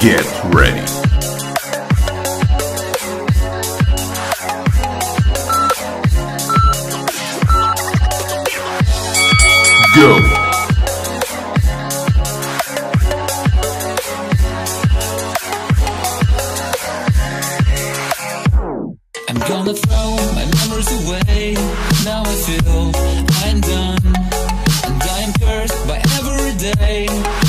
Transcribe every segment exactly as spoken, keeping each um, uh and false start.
Get ready. Go. I'm gonna throw my memories away. Now I feel I'm done, and I'm cursed by every day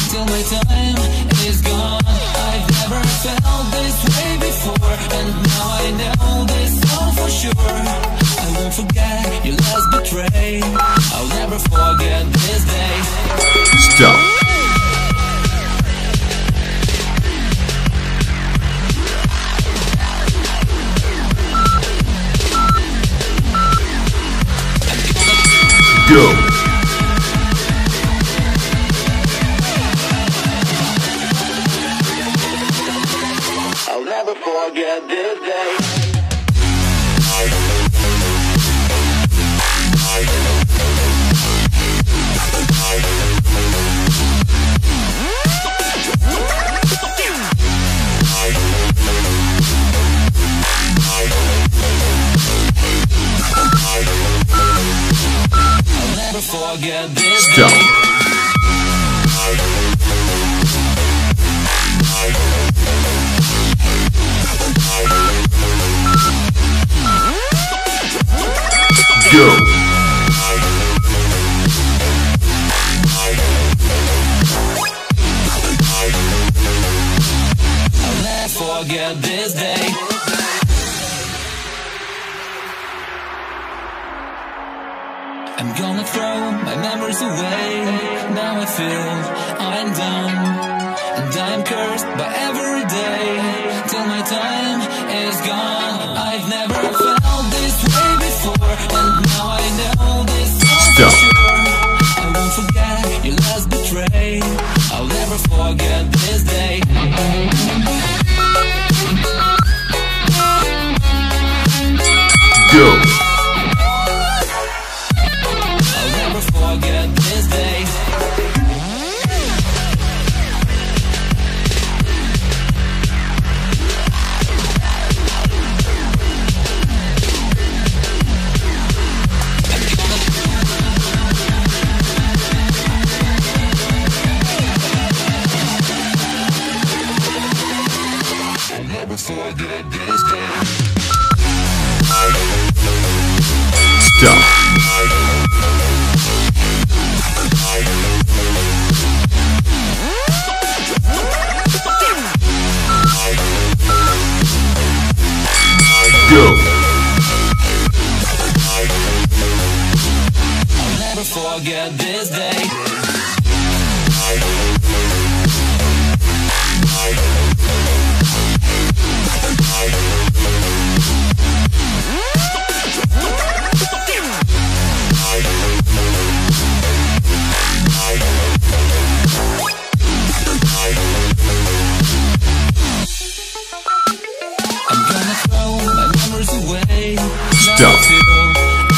till my time is gone. I've never felt this way before, and now I know this all for sure. I won't forget your last betray. I'll never forget this day. Stop. Go. I'll never forget this day. Forget this. Stop. Go. I'll never forget this day. I'm gonna throw my memories away. Now I feel I'm done, and I'm cursed by every day till my time is gone. I've never felt this way before, and now I know this all for sure. I won't forget your last betray. I'll never forget this day. Go. Stop. Go. I'll never forget this day. Stop.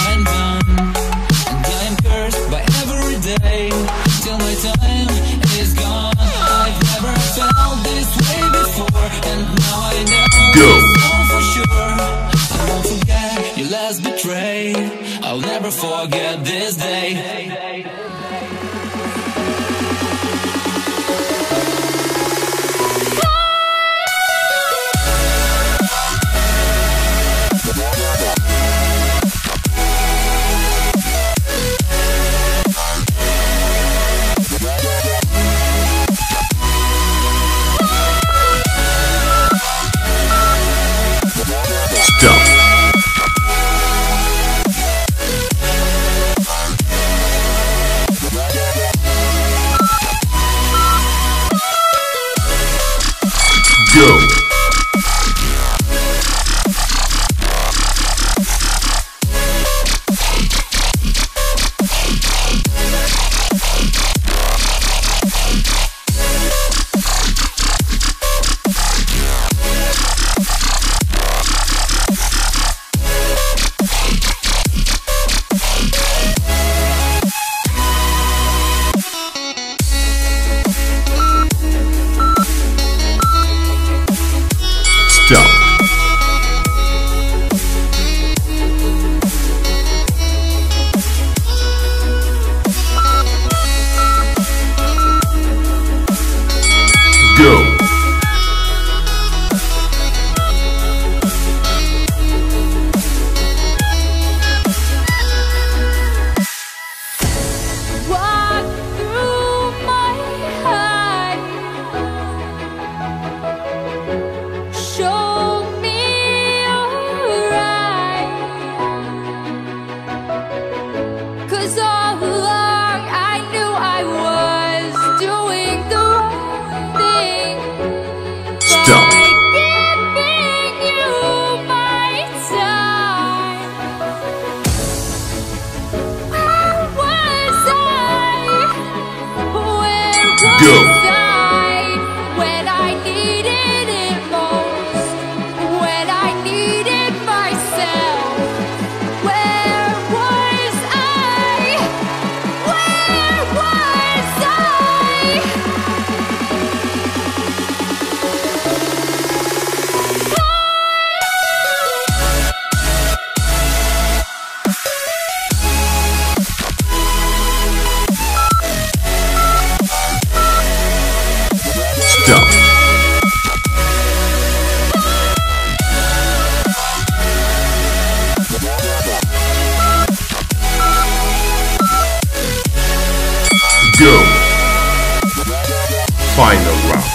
I'm done, and I'm cursed by every day till my time is gone. I've never felt this way before, and now I know. Go. All for sure. I won't forget your last betray. I'll never forget this day. Go. go. Stop. Go. Final round.